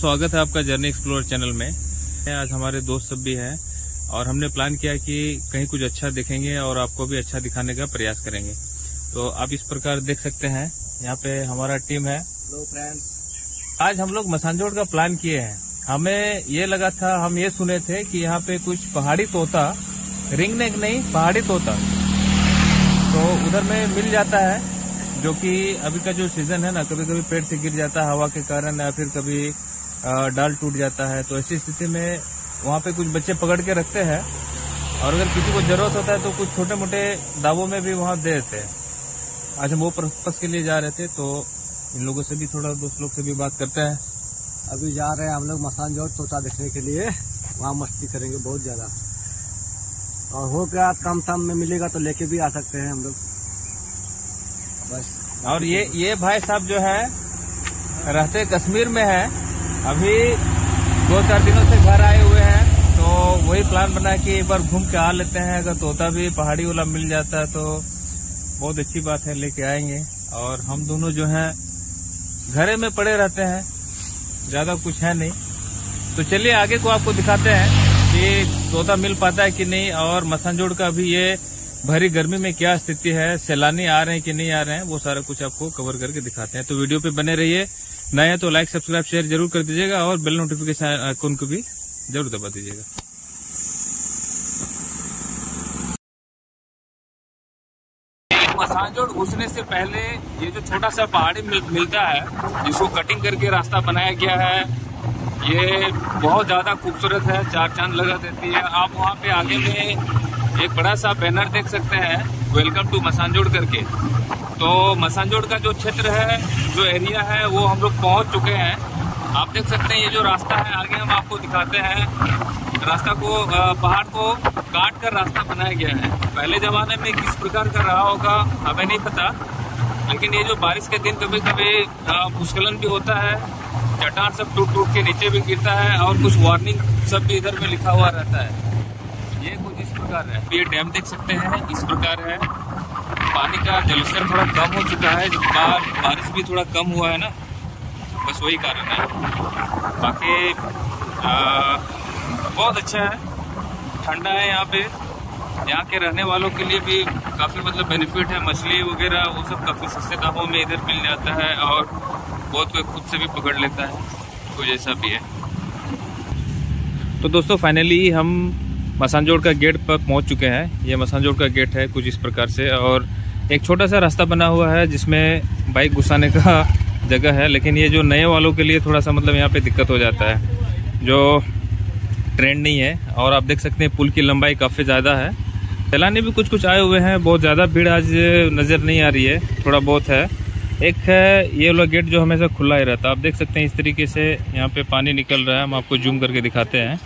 स्वागत है आपका जर्नी एक्सप्लोर चैनल में। आज हमारे दोस्त सब भी हैं और हमने प्लान किया कि कहीं कुछ अच्छा देखेंगे और आपको भी अच्छा दिखाने का प्रयास करेंगे। तो आप इस प्रकार देख सकते हैं, यहाँ पे हमारा टीम है। हेलो फ्रेंड्स, आज हम लोग मसानजोड़ का प्लान किए हैं। हमें ये लगा था, हम ये सुने थे कि यहाँ पे कुछ पहाड़ी तोता, रिंगनेक नहीं पहाड़ी तोता तो उधर में मिल जाता है, जो कि अभी का जो सीजन है ना, कभी कभी पेड़ से गिर जाता है हवा के कारण या फिर कभी डाल टूट जाता है। तो ऐसी स्थिति में वहाँ पे कुछ बच्चे पकड़ के रखते हैं और अगर किसी को जरूरत होता है तो कुछ छोटे मोटे दावों में भी वहाँ दे देते हैं। आज हम वो पर्पस के लिए जा रहे थे, तो इन लोगों से भी थोड़ा दोस्त लोग से भी बात करते हैं। अभी जा रहे हैं हम लोग मसानजोड़ तोता देखने के लिए, वहाँ मस्ती करेंगे बहुत ज्यादा। और हो गया कम सम में मिलेगा तो लेके भी आ सकते हैं हम लोग, बस। और ये भाई साहब जो है रहते कश्मीर में है, अभी 2-4 दिनों से घर आए हुए हैं, तो वही प्लान बना कि एक बार घूम के आ लेते हैं। अगर तोता भी पहाड़ी वाला मिल जाता है तो बहुत अच्छी बात है, लेके आएंगे। और हम दोनों जो हैं घरे में पड़े रहते हैं, ज्यादा कुछ है नहीं। तो चलिए आगे को आपको दिखाते हैं कि तोता मिल पाता है कि नहीं, और मसानजोड़ का भी ये भरी गर्मी में क्या स्थिति है, सैलानी आ रहे हैं कि नहीं आ रहे हैं, वो सारा कुछ आपको कवर करके दिखाते हैं। तो वीडियो पे बने रहिए। नया है तो लाइक, सब्सक्राइब, शेयर जरूर कर दीजिएगा और बेल नोटिफिकेशन आइकन को भी जरूर दबा दीजिएगा। मसानजोड़ घुसने से पहले ये जो छोटा सा पहाड़ी मिलता है, जिसको कटिंग करके रास्ता बनाया गया है, ये बहुत ज्यादा खूबसूरत है, चार चांद लगा देती है। आप वहाँ पे आगे में एक बड़ा सा बैनर देख सकते हैं, वेलकम टू मसानजोड़ करके। तो मसानजोड़ का जो क्षेत्र है, जो एरिया है, वो हम लोग पहुँच चुके हैं। आप देख सकते हैं ये जो रास्ता है, आगे हम आपको दिखाते हैं। रास्ता को, पहाड़ को काट कर रास्ता बनाया गया है। पहले ज़माने में किस प्रकार का रहा होगा हमें नहीं पता, लेकिन ये जो बारिश के दिन कभी कभी भूस्खलन भी होता है, चट्टान सब टूट के नीचे भी गिरता है और कुछ वार्निंग सब भी इधर में लिखा हुआ रहता है। ये कुछ इस प्रकार है। ये डैम देख सकते हैं, इस प्रकार है। पानी का जलस्तर थोड़ा कम हो चुका है, बारिश भी थोड़ा कम हुआ है ना, बस वही कारण है। बाकी बहुत अच्छा है, ठंडा है यहाँ पे। यहाँ के रहने वालों के लिए भी काफ़ी मतलब बेनिफिट है। मछली वगैरह वो सब काफ़ी सस्ते दामों में इधर मिल जाता है और बहुत कोई खुद से भी पकड़ लेता है, कुछ ऐसा भी है। तो दोस्तों फाइनली हम मसानजोड़ का गेट पर पहुँच चुके हैं। ये मसानजोड़ का गेट है कुछ इस प्रकार से, और एक छोटा सा रास्ता बना हुआ है जिसमें बाइक घुसाने का जगह है, लेकिन ये जो नए वालों के लिए थोड़ा सा मतलब यहाँ पे दिक्कत हो जाता है, जो ट्रेंड नहीं है। और आप देख सकते हैं पुल की लंबाई काफ़ी ज़्यादा है। सैलानी भी कुछ कुछ आए हुए हैं, बहुत ज़्यादा भीड़ आज नज़र नहीं आ रही है, थोड़ा बहुत है। एक है ये वाला गेट जो हमेशा खुला ही रहता है। आप देख सकते हैं इस तरीके से यहाँ पर पानी निकल रहा है, हम आपको जूम करके दिखाते हैं।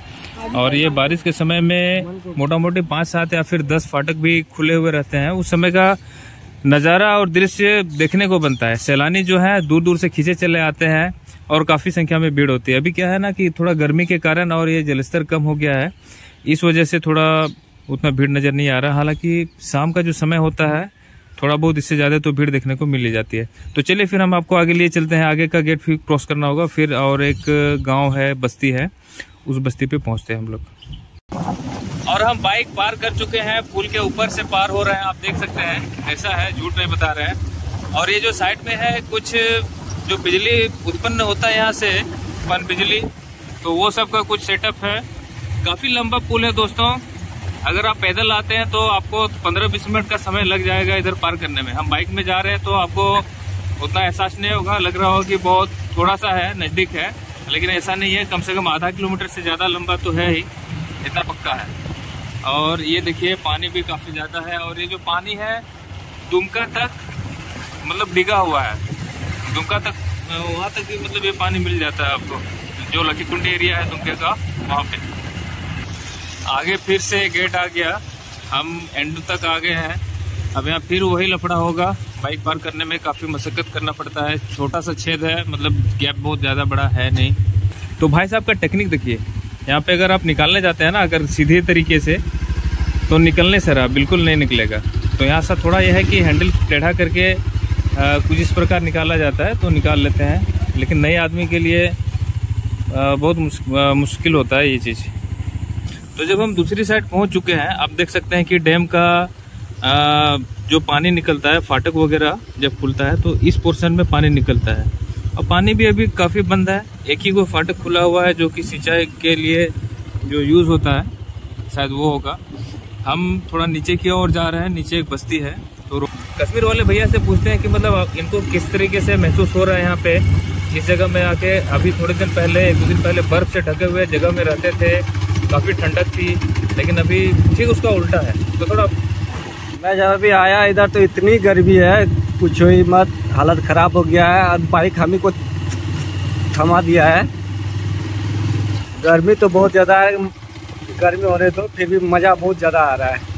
और ये बारिश के समय में मोटा मोटी 5-7 या फिर 10 फाटक भी खुले हुए रहते हैं। उस समय का नज़ारा और दृश्य देखने को बनता है। सैलानी जो है दूर दूर से खींचे चले आते हैं और काफ़ी संख्या में भीड़ होती है। अभी क्या है ना कि थोड़ा गर्मी के कारण और ये जलस्तर कम हो गया है, इस वजह से थोड़ा उतना भीड़ नज़र नहीं आ रहा। हालांकि शाम का जो समय होता है थोड़ा बहुत इससे ज़्यादा तो भीड़ देखने को मिल जाती है। तो चलिए फिर हम आपको आगे लिए चलते हैं। आगे का गेट फिर क्रॉस करना होगा, फिर और एक गाँव है, बस्ती है, उस बस्ती पे पहुंचते हैं हम लोग। और हम बाइक पार कर चुके हैं, पुल के ऊपर से पार हो रहे हैं, आप देख सकते हैं, ऐसा है, झूठ नहीं बता रहे हैं। और ये जो साइड में है कुछ जो बिजली उत्पन्न होता है यहाँ से, पन बिजली, तो वो सब का कुछ सेटअप है। काफ़ी लंबा पुल है दोस्तों, अगर आप पैदल आते हैं तो आपको 15-20 मिनट का समय लग जाएगा इधर पार करने में। हम बाइक में जा रहे हैं तो आपको उतना एहसास नहीं होगा, लग रहा होगा कि बहुत थोड़ा सा है, नज़दीक है, लेकिन ऐसा नहीं है। कम से कम आधा किलोमीटर से ज़्यादा लंबा तो है ही, इतना पक्का है। और ये देखिए पानी भी काफ़ी ज़्यादा है, और ये जो पानी है दुमका तक मतलब डिगा हुआ है, दुमका तक वहाँ तक भी मतलब ये पानी मिल जाता है आपको, जो लकी कुंडी एरिया है दुमके का, वहाँ पे। आगे फिर से गेट आ गया, हम एंड तक आ गए हैं। अब यहाँ फिर वही लफड़ा होगा, बाइक पार करने में काफ़ी मशक्कत करना पड़ता है। छोटा सा छेद है, मतलब गैप बहुत ज़्यादा बड़ा है नहीं। तो भाई साहब का टेक्निक देखिए, यहाँ पे अगर आप निकालने जाते हैं ना, अगर सीधे तरीके से तो निकलने से रहा, बिल्कुल नहीं निकलेगा। तो यहाँ सा थोड़ा यह है कि हैंडल टेढ़ा करके कुछ इस प्रकार निकाला जाता है, तो निकाल लेते हैं। लेकिन नए आदमी के लिए बहुत मुश्किल होता है ये चीज़। तो जब हम दूसरी साइड पहुंच चुके हैं, आप देख सकते हैं कि डैम का जो पानी निकलता है, फाटक वगैरह जब खुलता है तो इस पोर्शन में पानी निकलता है। और पानी भी अभी काफ़ी बंद है, एक ही वो फाटक खुला हुआ है जो कि सिंचाई के लिए जो यूज़ होता है शायद वो होगा। हम थोड़ा नीचे की ओर जा रहे हैं, नीचे एक बस्ती है। तो कश्मीर वाले भैया से पूछते हैं कि मतलब इनको किस तरीके से महसूस हो रहा है यहाँ पे, इस जगह में आके। अभी थोड़े दिन पहले, एक दो दिन पहले बर्फ़ से ढके हुए जगह में रहते थे, काफ़ी ठंडक थी, लेकिन अभी ठीक उसका उल्टा है। तो थोड़ा मैं जब अभी आया इधर तो इतनी गर्मी है पूछो ही मत, हालत ख़राब हो गया है। अब बाइक हमी को थमा दिया है, गर्मी तो बहुत ज़्यादा है, गर्मी हो रही तो फिर भी मज़ा बहुत ज़्यादा आ रहा है।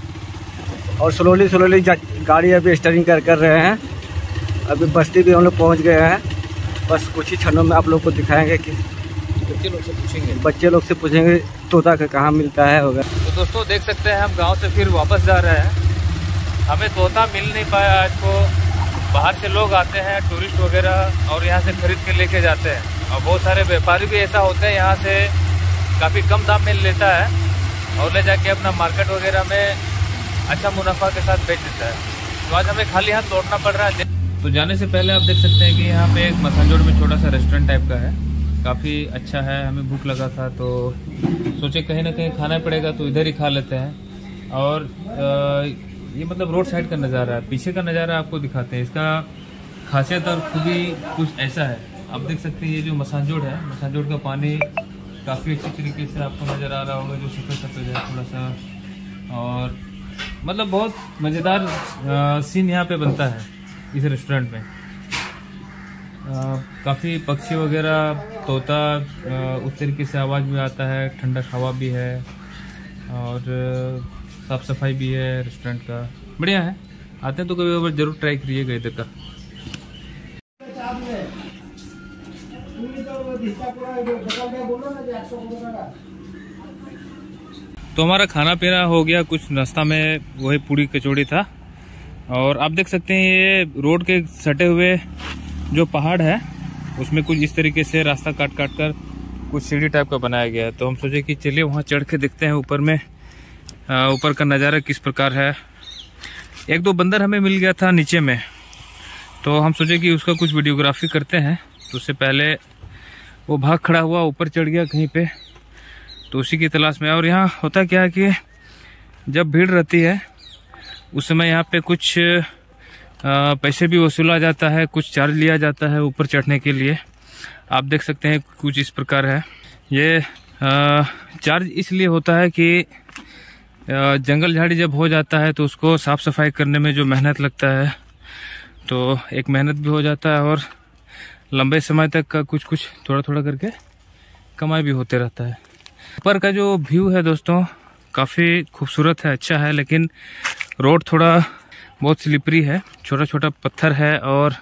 और स्लोली गाड़ी अभी स्टरिंग कर रहे हैं। अभी बस्ती भी हम लोग पहुँच गए हैं, बस कुछ ही क्षणों में आप लोग को दिखाएंगे कि बच्चे लोग से पूछेंगे तोता का कहाँ मिलता है होगा। तो दोस्तों देख सकते हैं, हम गांव से फिर वापस जा रहे हैं। हमें तोता मिल नहीं पाया आज को। बाहर से लोग आते हैं, टूरिस्ट वगैरह, और यहाँ से खरीद के लेके जाते हैं। और बहुत सारे व्यापारी भी ऐसा होते हैं, यहाँ से काफ़ी कम दाम में लेता है और ले जाके अपना मार्केट वगैरह में अच्छा मुनाफा के साथ बेच देता है। तो आज हमें खाली हाथ लौटना पड़ रहा है। तो जाने से पहले आप देख सकते हैं कि यहाँ पे एक मसानजोड़ में छोटा सा रेस्टोरेंट टाइप का है, काफ़ी अच्छा है। हमें भूख लगा था तो सोचे कहीं ना कहीं खाना पड़ेगा, तो इधर ही खा लेते हैं। और ये मतलब रोड साइड का नज़ारा है, पीछे का नज़ारा आपको दिखाते हैं। इसका खासियत और खूबी कुछ ऐसा है, आप देख सकते हैं। ये जो मसानजोड़ है, मसानजोड़ का पानी काफ़ी अच्छी तरीके से आपको नज़र आ रहा होगा, जो सफ़ेद सफ़ेद है थोड़ा सा। और मतलब बहुत मज़ेदार सीन यहाँ पर बनता है इस रेस्टोरेंट में। काफ़ी पक्षी वगैरह, तोता उस तरीके से आवाज़ में आता है, ठंडक हवा भी है और साफ़ सफाई भी है रेस्टोरेंट का। बढ़िया है, आते हैं तो कभी बार जरूर ट्राई करिएगा इधर का। तो हमारा खाना पीना हो गया, कुछ नाश्ता में वही पूड़ी कचौड़ी था। और आप देख सकते हैं ये रोड के सटे हुए जो पहाड़ है, उसमें कुछ इस तरीके से रास्ता काट काट कर कुछ सीढ़ी टाइप का बनाया गया है। तो हम सोचे कि चलिए वहाँ चढ़ के देखते हैं ऊपर में, ऊपर का नज़ारा किस प्रकार है। एक दो बंदर हमें मिल गया था नीचे में, तो हम सोचे कि उसका कुछ वीडियोग्राफी करते हैं। तो उससे पहले वो भाग खड़ा हुआ, ऊपर चढ़ गया कहीं पर, तो उसी की तलाश में। और यहाँ होता क्या है कि जब भीड़ रहती है उस समय यहाँ पे कुछ पैसे भी वसूला जाता है, कुछ चार्ज लिया जाता है ऊपर चढ़ने के लिए। आप देख सकते हैं कुछ इस प्रकार है। ये चार्ज इसलिए होता है कि जंगल झाड़ी जब हो जाता है तो उसको साफ़ सफाई करने में जो मेहनत लगता है, तो एक मेहनत भी हो जाता है और लंबे समय तक का कुछ थोड़ा थोड़ा करके कमाई भी होते रहता है। ऊपर का जो व्यू है दोस्तों काफ़ी खूबसूरत है, अच्छा है, लेकिन रोड थोड़ा बहुत स्लिपरी है, छोटा छोटा पत्थर है और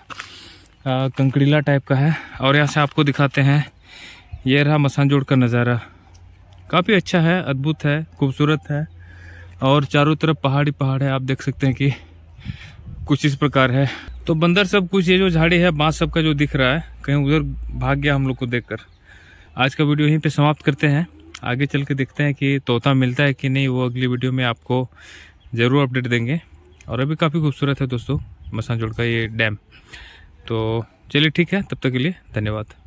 कंकड़ीला टाइप का है। और यहाँ से आपको दिखाते हैं, ये रहा मसानजोड़ का नज़ारा, काफ़ी अच्छा है, अद्भुत है, खूबसूरत है। और चारों तरफ पहाड़ी पहाड़ है, आप देख सकते हैं कि कुछ इस प्रकार है। तो बंदर सब कुछ, ये जो झाड़ी है बाँस सब का जो दिख रहा है, कहीं उधर भाग गया हम लोग को देखकर। आज का वीडियो यहीं पे समाप्त करते हैं, आगे चल के देखते हैं कि तोता मिलता है कि नहीं, वो अगली वीडियो में आपको ज़रूर अपडेट देंगे। और अभी काफ़ी खूबसूरत है दोस्तों मसानजोड़ का ये डैम। तो चलिए ठीक है, तब तक के लिए धन्यवाद।